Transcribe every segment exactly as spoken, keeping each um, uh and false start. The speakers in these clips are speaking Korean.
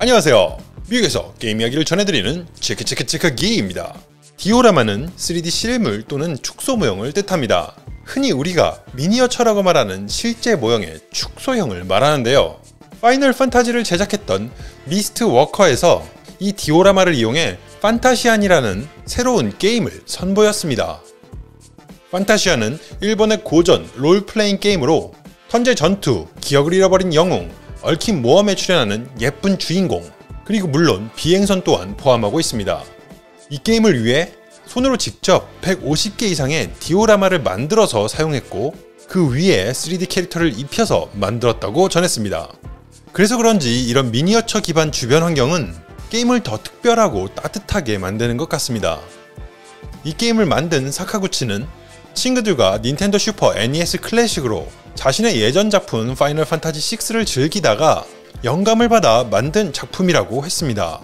안녕하세요. 미국에서 게임 이야기를 전해드리는 체크체크체크기입니다. 디오라마는 쓰리디 실물 또는 축소 모형을 뜻합니다. 흔히 우리가 미니어처라고 말하는 실제 모형의 축소형을 말하는데요. 파이널 판타지를 제작했던 미스트 워커에서 이 디오라마를 이용해 판타시안이라는 새로운 게임을 선보였습니다. 판타시안은 일본의 고전 롤플레잉 게임으로 현재 전투, 기억을 잃어버린 영웅, 얽힌 모험에 출연하는 예쁜 주인공, 그리고 물론 비행선 또한 포함하고 있습니다. 이 게임을 위해 손으로 직접 백오십 개 이상의 디오라마를 만들어서 사용했고 그 위에 쓰리디 캐릭터를 입혀서 만들었다고 전했습니다. 그래서 그런지 이런 미니어처 기반 주변 환경은 게임을 더 특별하고 따뜻하게 만드는 것 같습니다. 이 게임을 만든 사카구치는 친구들과 닌텐도 슈퍼 엔 이 에스 클래식으로 자신의 예전 작품 파이널 판타지 식스를 즐기다가 영감을 받아 만든 작품이라고 했습니다.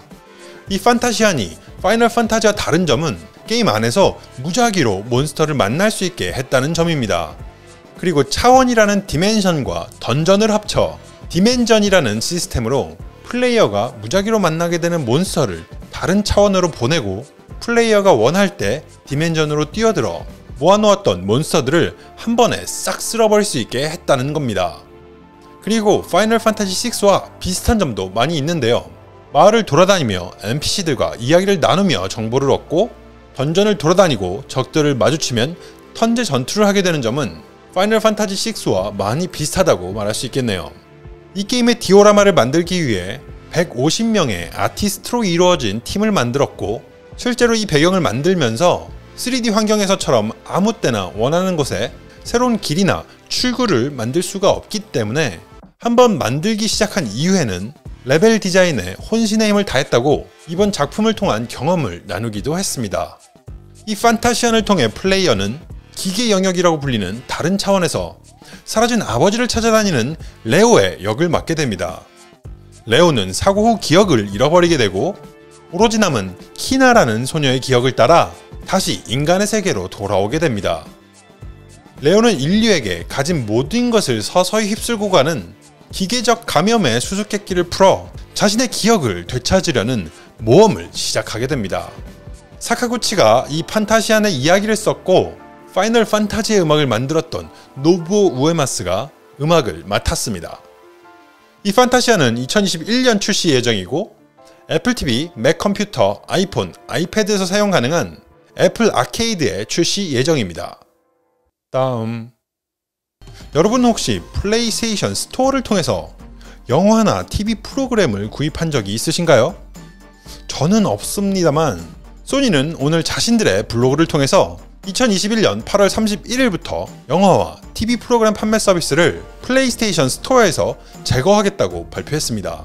이 판타시안이 파이널 판타지와 다른 점은 게임 안에서 무작위로 몬스터를 만날 수 있게 했다는 점입니다. 그리고 차원이라는 디멘션과 던전을 합쳐 디멘전이라는 시스템으로 플레이어가 무작위로 만나게 되는 몬스터를 다른 차원으로 보내고 플레이어가 원할 때 디멘전으로 뛰어들어 모아놓았던 몬스터들을 한 번에 싹 쓸어버릴 수 있게 했다는 겁니다. 그리고 파이널 판타지 식스와 비슷한 점도 많이 있는데요. 마을을 돌아다니며 엔피씨들과 이야기를 나누며 정보를 얻고 던전을 돌아다니고 적들을 마주치면 턴제 전투를 하게 되는 점은 파이널 판타지 식스와 많이 비슷하다고 말할 수 있겠네요. 이 게임의 디오라마를 만들기 위해 백오십 명의 아티스트로 이루어진 팀을 만들었고 실제로 이 배경을 만들면서 쓰리디 환경에서처럼 아무 때나 원하는 곳에 새로운 길이나 출구를 만들 수가 없기 때문에 한번 만들기 시작한 이후에는 레벨 디자인에 혼신의 힘을 다했다고 이번 작품을 통한 경험을 나누기도 했습니다. 이 판타시안을 통해 플레이어는 기계 영역이라고 불리는 다른 차원에서 사라진 아버지를 찾아다니는 레오의 역을 맡게 됩니다. 레오는 사고 후 기억을 잃어버리게 되고 오로지 남은 키나라는 소녀의 기억을 따라 다시 인간의 세계로 돌아오게 됩니다. 레오는 인류에게 가진 모든 것을 서서히 휩쓸고 가는 기계적 감염의 수수께끼를 풀어 자신의 기억을 되찾으려는 모험을 시작하게 됩니다. 사카구치가 이 판타시안의 이야기를 썼고 파이널 판타지의 음악을 만들었던 노부오 우에마스가 음악을 맡았습니다. 이 판타시안은 이천이십일 년 출시 예정이고 애플 티비, 맥 컴퓨터, 아이폰, 아이패드에서 사용 가능한 애플 아케이드에 출시 예정입니다. 다음, 여러분 혹시 플레이스테이션 스토어를 통해서 영화나 티비 프로그램을 구입한 적이 있으신가요? 저는 없습니다만 소니는 오늘 자신들의 블로그를 통해서 이천이십일 년 팔월 삼십일 일부터 영화와 티비 프로그램 판매 서비스를 플레이스테이션 스토어에서 제거하겠다고 발표했습니다.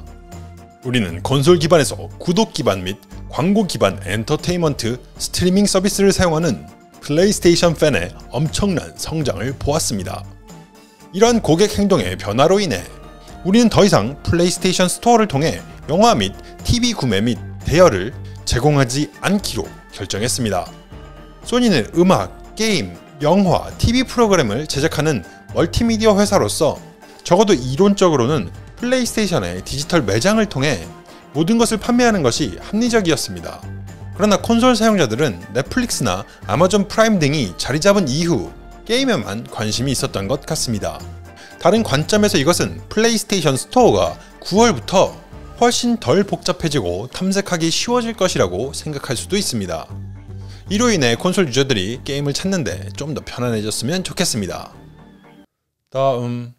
우리는 콘솔 기반에서 구독 기반 및 광고 기반 엔터테인먼트 스트리밍 서비스를 사용하는 플레이스테이션 팬의 엄청난 성장을 보았습니다. 이러한 고객 행동의 변화로 인해 우리는 더 이상 플레이스테이션 스토어를 통해 영화 및 티비 구매 및 대여를 제공하지 않기로 결정했습니다. 소니는 음악, 게임, 영화, 티비 프로그램을 제작하는 멀티미디어 회사로서 적어도 이론적으로는 플레이스테이션의 디지털 매장을 통해 모든 것을 판매하는 것이 합리적이었습니다. 그러나 콘솔 사용자들은 넷플릭스나 아마존 프라임 등이 자리잡은 이후 게임에만 관심이 있었던 것 같습니다. 다른 관점에서 이것은 플레이스테이션 스토어가 구월부터 훨씬 덜 복잡해지고 탐색하기 쉬워질 것이라고 생각할 수도 있습니다. 이로 인해 콘솔 유저들이 게임을 찾는데 좀 더 편안해졌으면 좋겠습니다. 다음,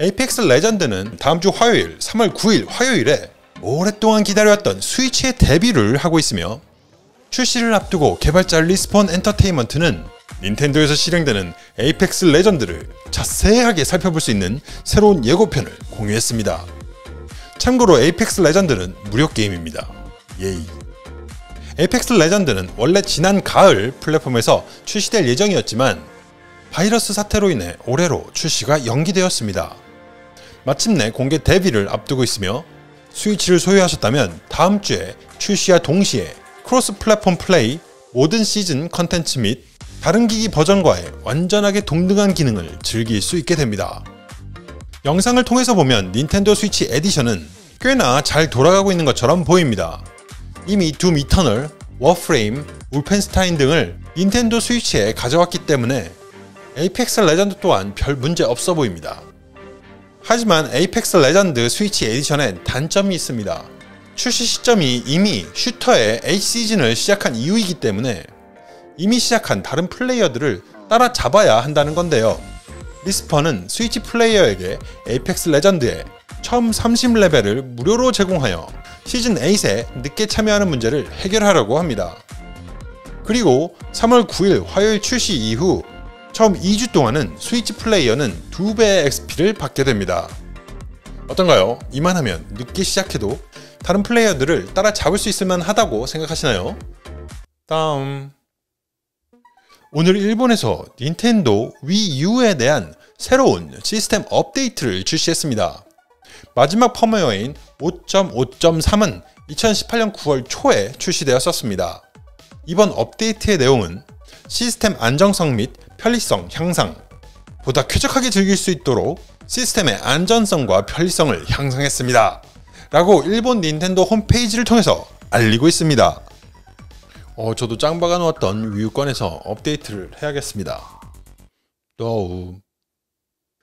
에이펙스 레전드는 다음주 화요일 삼월 구일 화요일에 오랫동안 기다려왔던 스위치의 데뷔를 하고 있으며 출시를 앞두고 개발자 리스폰 엔터테인먼트는 닌텐도에서 실행되는 에이펙스 레전드를 자세하게 살펴볼 수 있는 새로운 예고편을 공유했습니다. 참고로 에이펙스 레전드는 무료 게임입니다. 예이. 에이펙스 레전드는 원래 지난 가을 플랫폼에서 출시될 예정이었지만 바이러스 사태로 인해 올해로 출시가 연기되었습니다. 마침내 공개 데뷔를 앞두고 있으며 스위치를 소유하셨다면 다음주에 출시와 동시에 크로스 플랫폼 플레이, 모든 시즌 컨텐츠 및 다른 기기 버전과의 완전하게 동등한 기능을 즐길 수 있게 됩니다. 영상을 통해서 보면 닌텐도 스위치 에디션은 꽤나 잘 돌아가고 있는 것처럼 보입니다. 이미 둠 이터널, 워프레임, 울펜스타인 등을 닌텐도 스위치에 가져왔기 때문에 에이펙스 레전드 또한 별 문제 없어 보입니다. 하지만 에이펙스 레전드 스위치 에디션엔 단점이 있습니다. 출시 시점이 이미 슈터의 H시즌을 시작한 이유이기 때문에 이미 시작한 다른 플레이어들을 따라잡아야 한다는 건데요. 리스펀은 스위치 플레이어에게 에이펙스 레전드의 처음 삼십 레벨을 무료로 제공하여 시즌 에잇에 늦게 참여하는 문제를 해결하려고 합니다. 그리고 삼월 구일 화요일 출시 이후 처음 이 주 동안은 스위치 플레이어는 두 배의 엑스피를 받게 됩니다. 어떤가요? 이만하면 늦게 시작해도 다른 플레이어들을 따라잡을 수 있을만 하다고 생각하시나요? 다음, 오늘 일본에서 닌텐도 위 유에 대한 새로운 시스템 업데이트를 출시했습니다. 마지막 펌웨어인 오 점 오 점 삼은 이천십팔년 구월 초에 출시되었었습니다. 이번 업데이트의 내용은 시스템 안정성 및 편리성 향상, 보다 쾌적하게 즐길 수 있도록 시스템의 안전성과 편리성을 향상했습니다 라고 일본 닌텐도 홈페이지를 통해서 알리고 있습니다. 어, 저도 짱 박아놓았던 위유권에서 업데이트를 해야겠습니다. 노우.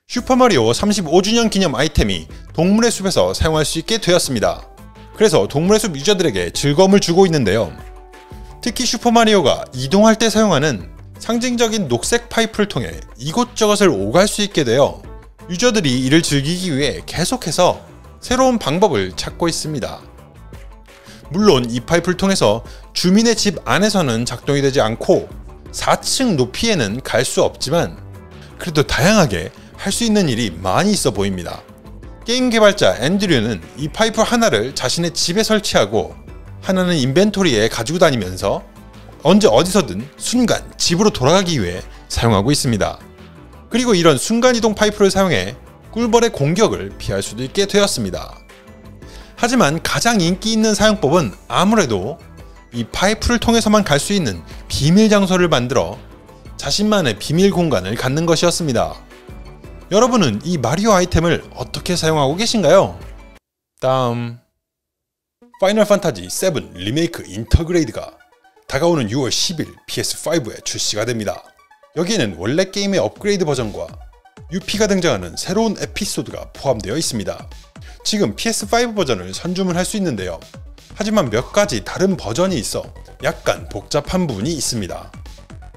슈퍼마리오 삼십오주년 기념 아이템이 동물의 숲에서 사용할 수 있게 되었습니다. 그래서 동물의 숲 유저들에게 즐거움을 주고 있는데요. 특히 슈퍼마리오가 이동할 때 사용하는 상징적인 녹색 파이프를 통해 이곳저곳을 오갈 수 있게 되어 유저들이 이를 즐기기 위해 계속해서 새로운 방법을 찾고 있습니다. 물론 이 파이프를 통해서 주민의 집 안에서는 작동이 되지 않고 사층 높이에는 갈 수 없지만 그래도 다양하게 할 수 있는 일이 많이 있어 보입니다. 게임 개발자 앤드류는 이 파이프 하나를 자신의 집에 설치하고 하나는 인벤토리에 가지고 다니면서 언제 어디서든 순간 집으로 돌아가기 위해 사용하고 있습니다. 그리고 이런 순간이동 파이프를 사용해 꿀벌의 공격을 피할 수도 있게 되었습니다. 하지만 가장 인기 있는 사용법은 아무래도 이 파이프를 통해서만 갈 수 있는 비밀 장소를 만들어 자신만의 비밀 공간을 갖는 것이었습니다. 여러분은 이 마리오 아이템을 어떻게 사용하고 계신가요? 다음, 파이널 판타지 세븐 리메이크 인터그레이드가 다가오는 유월 십일 피에스 파이브에 출시가 됩니다. 여기에는 원래 게임의 업그레이드 버전과 유피가 등장하는 새로운 에피소드가 포함되어 있습니다. 지금 피에스 파이브 버전을 선주문할 수 있는데요. 하지만 몇 가지 다른 버전이 있어 약간 복잡한 부분이 있습니다.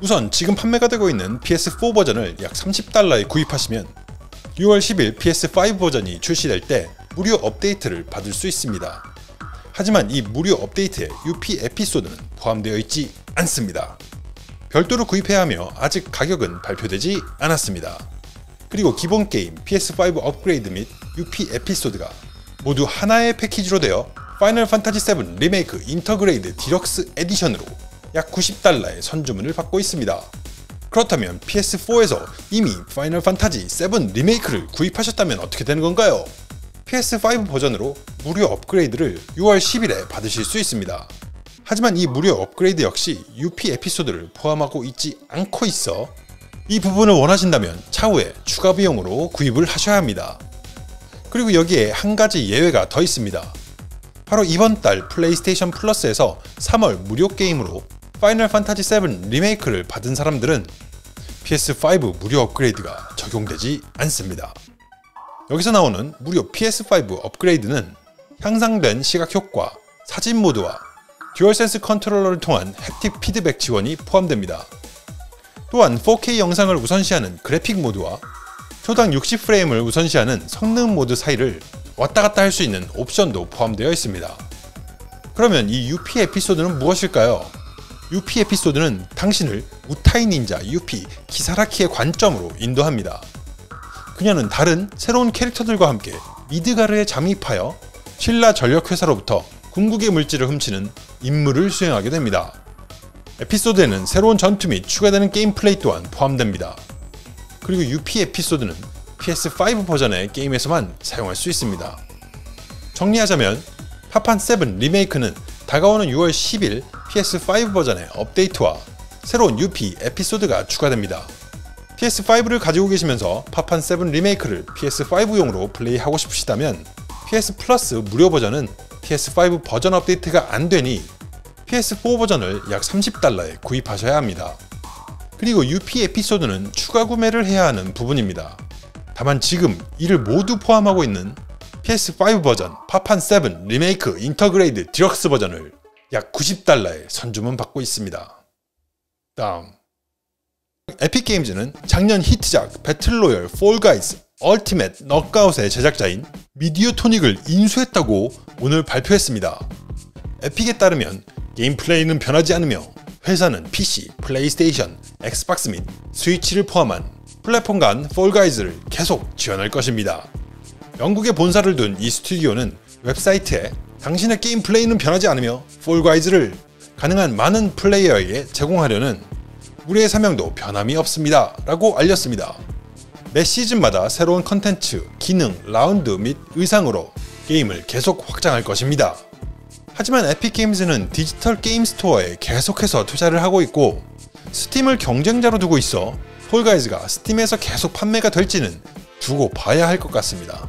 우선 지금 판매가 되고 있는 피에스 포 버전을 약 삼십 달러에 구입하시면 유월 십일 피에스 파이브 버전이 출시될 때 무료 업데이트를 받을 수 있습니다. 하지만 이 무료 업데이트에 유피 에피소드는 포함되어 있지 않습니다. 별도로 구입해야 하며 아직 가격은 발표되지 않았습니다. 그리고 기본 게임 피에스 파이브 업그레이드 및 유피 에피소드가 모두 하나의 패키지로 되어 파이널 판타지 세븐 리메이크 인터그레이드 디럭스 에디션으로 약 구십 달러의 선주문을 받고 있습니다. 그렇다면 피에스 포에서 이미 파이널 판타지 세븐 리메이크를 구입하셨다면 어떻게 되는 건가요? 피에스 파이브 버전으로 무료 업그레이드를 유월 십일에 받으실 수 있습니다. 하지만 이 무료 업그레이드 역시 유피 에피소드를 포함하고 있지 않고 있어 이 부분을 원하신다면 차후에 추가 비용으로 구입을 하셔야 합니다. 그리고 여기에 한 가지 예외가 더 있습니다. 바로 이번 달 플레이스테이션 플러스에서 삼월 무료 게임으로 파이널 판타지 세븐 리메이크를 받은 사람들은 피에스 파이브 무료 업그레이드가 적용되지 않습니다. 여기서 나오는 무료 피에스 파이브 업그레이드는 향상된 시각 효과, 사진 모드와 듀얼센스 컨트롤러를 통한 햅틱 피드백 지원이 포함됩니다. 또한 포케이 영상을 우선시하는 그래픽 모드와 초당 육십 프레임을 우선시하는 성능 모드 사이를 왔다갔다 할 수 있는 옵션도 포함되어 있습니다. 그러면 이 유피 에피소드는 무엇일까요? 유피 에피소드는 당신을 우타이 닌자 유피 키사라키의 관점으로 인도합니다. 그녀는 다른 새로운 캐릭터들과 함께 미드가르에 잠입하여 신라 전력회사로부터 궁극의 물질을 훔치는 임무를 수행하게 됩니다. 에피소드에는 새로운 전투 및 추가되는 게임 플레이 또한 포함됩니다. 그리고 유피 에피소드는 피에스 파이브 버전의 게임에서만 사용할 수 있습니다. 정리하자면 파판 세븐 리메이크는 다가오는 유월 십일 피에스 파이브 버전의 업데이트와 새로운 유피 에피소드가 추가됩니다. 피에스 파이브를 가지고 계시면서 파판 세븐 리메이크를 피에스 파이브용으로 플레이하고 싶으시다면 피에스 플러스 무료 버전은 피에스 파이브 버전 업데이트가 안 되니 피에스 포 버전을 약 삼십 달러에 구입하셔야 합니다. 그리고 유피 에피소드는 추가 구매를 해야 하는 부분입니다. 다만 지금 이를 모두 포함하고 있는 피에스 파이브 버전 파판 세븐 리메이크 인터그레이드 디럭스 버전을 약 구십 달러에 선주문 받고 있습니다. 다음, 에픽게임즈는 작년 히트작 배틀로얄 폴가이즈 얼티맷 넉아웃의 제작자인 미디어토닉을 인수했다고 오늘 발표했습니다. 에픽에 따르면 게임 플레이는 변하지 않으며 회사는 피씨, 플레이스테이션, 엑스박스 및 스위치를 포함한 플랫폼 간 폴가이즈를 계속 지원할 것입니다. 영국에 본사를 둔 이 스튜디오는 웹사이트에 당신의 게임 플레이는 변하지 않으며 폴가이즈를 가능한 많은 플레이어에게 제공하려는 우리의 사명도 변함이 없습니다 라고 알렸습니다. 매 시즌마다 새로운 컨텐츠, 기능, 라운드 및 의상으로 게임을 계속 확장할 것입니다. 하지만 에픽게임즈는 디지털 게임 스토어에 계속해서 투자를 하고 있고 스팀을 경쟁자로 두고 있어 폴가이즈가 스팀에서 계속 판매가 될지는 두고 봐야 할 것 같습니다.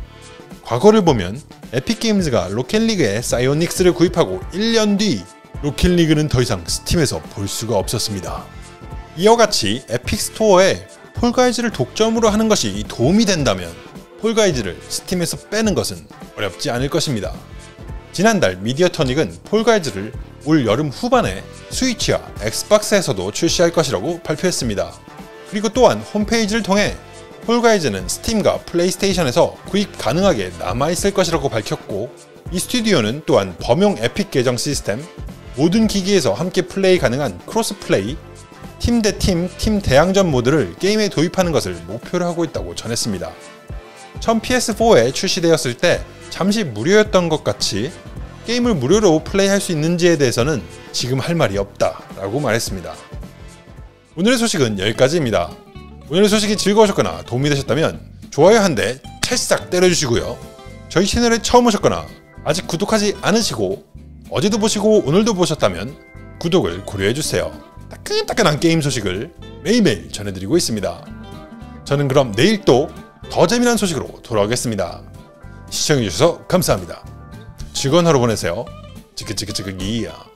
과거를 보면 에픽게임즈가 로켓리그의 사이오닉스를 구입하고 일 년 뒤 로켓리그는 더 이상 스팀에서 볼 수가 없었습니다. 이와 같이 에픽스토어에 폴가이즈를 독점으로 하는 것이 도움이 된다면 폴가이즈를 스팀에서 빼는 것은 어렵지 않을 것입니다. 지난달 미디어토닉은 폴가이즈를 올 여름 후반에 스위치와 엑스박스에서도 출시할 것이라고 발표했습니다. 그리고 또한 홈페이지를 통해 폴가이즈는 스팀과 플레이스테이션에서 구입 가능하게 남아있을 것이라고 밝혔고, 이 스튜디오는 또한 범용 에픽 계정 시스템, 모든 기기에서 함께 플레이 가능한 크로스플레이, 팀 대 팀, 팀 대항전 모드를 게임에 도입하는 것을 목표로 하고 있다고 전했습니다. 처음 피에스 포에 출시되었을 때 잠시 무료였던 것 같이 게임을 무료로 플레이할 수 있는지에 대해서는 지금 할 말이 없다 라고 말했습니다. 오늘의 소식은 여기까지입니다. 오늘의 소식이 즐거우셨거나 도움이 되셨다면 좋아요 한 대 찰싹 때려주시고요. 저희 채널에 처음 오셨거나 아직 구독하지 않으시고 어제도 보시고 오늘도 보셨다면 구독을 고려해주세요. 따끈따끈한 게임 소식을 매일매일 전해드리고 있습니다. 저는 그럼 내일 또 더 재미난 소식으로 돌아오겠습니다. 시청해주셔서 감사합니다. 즐거운 하루 보내세요. 찌끄찌끄찌끄 이야.